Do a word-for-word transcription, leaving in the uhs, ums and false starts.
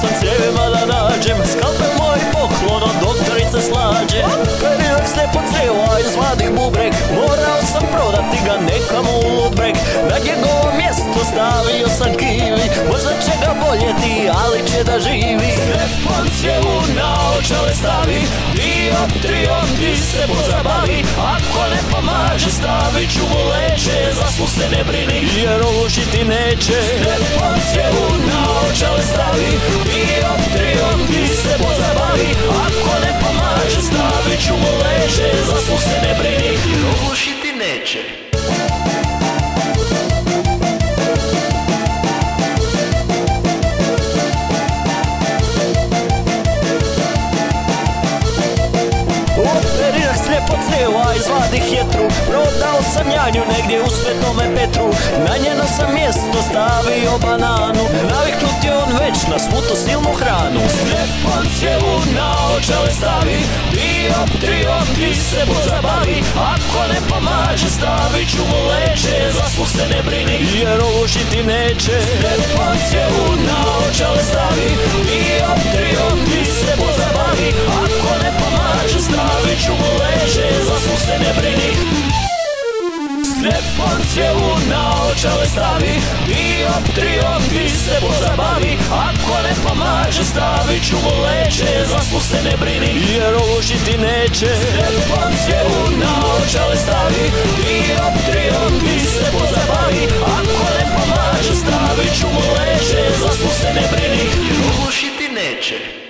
sam cijeva da nađem, skape moj poklon od doktorice Slađe. Prebijak se po cijelu, a izvadim bubreg, morao sam prodati ga nekam u Ludbreg. Na njegovo mjesto stavio sam kivi, možda će ga boljeti, ali će da živi. Stepon cijelu na očale stavi, dioptrijom ti se pozabavi, ako ne pomaže stavit ću mu leđe, za svu se ne brini, jer ovušiti neće. Stepon cijelu na očale stavi, dioptrijom ti se pozabavi, ako ne pomaže stavit ću mu leđe, za svu se ne brini, jer ovušiti neće. A izvadi hitru, prodao sam janju negdje u Svetome Petru. Na njeno sam mjesto stavio bananu, naviknut je on već na svu tu silnu hranu. Stepon cijelu na očale stavi, dioptrijom ti se pozabavi, ako ne pomaže stavit ću mu leđe, za svu se ne brini, jer ovušiti neće. Stepon cijelu na očale stavi, dioptrijom ti se pozabavi, ako ne pomaže stavit ću mu leđe, za svu se ne brini. Stepon cijelu na očale stavi, dioptrijom ti se pozabavi, ako ne pomaže stavit ću mu leđe, za svu se ne brini, jer ovušiti neće. Stepon cijelu na očale stavi, dioptrijom ti se pozabavi, ako ne pomaže stavit ću mu leđe, za svu se ne brini, jer ovušiti neće.